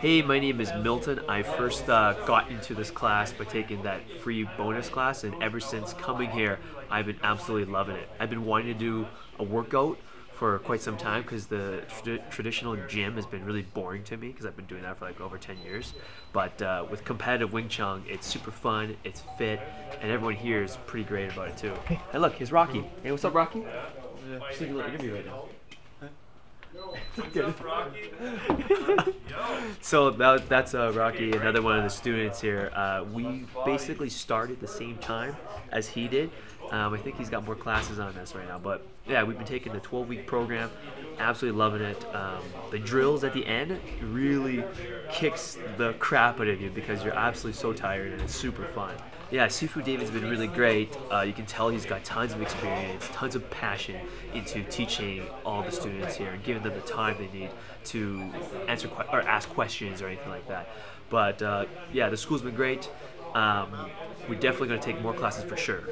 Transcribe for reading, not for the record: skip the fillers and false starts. Hey, my name is Milton. I first got into this class by taking that free bonus class, and ever since coming here, I've been absolutely loving it. I've been wanting to do a workout for quite some time because the traditional gym has been really boring to me because I've been doing that for like over 10 years. But with competitive Wing Chun, it's super fun, it's fit, and everyone here is pretty great about it too. Hey, and look, here's Rocky. Hey, what's up, Rocky? Just leaving a little interview right now. What's up, Rocky? So that's Rocky, another one of the students here. We basically started the same time as he did. I think he's got more classes on this right now, but yeah, we've been taking the 12-week program, absolutely loving it. The drills at the end really kicks the crap out of you because you're absolutely so tired, and it's super fun. Yeah, Sifu David's been really great. You can tell he's got tons of experience, tons of passion into teaching all the students here and giving them the time they need to answer or ask questions or anything like that. But yeah, the school's been great. We're definitely going to take more classes for sure.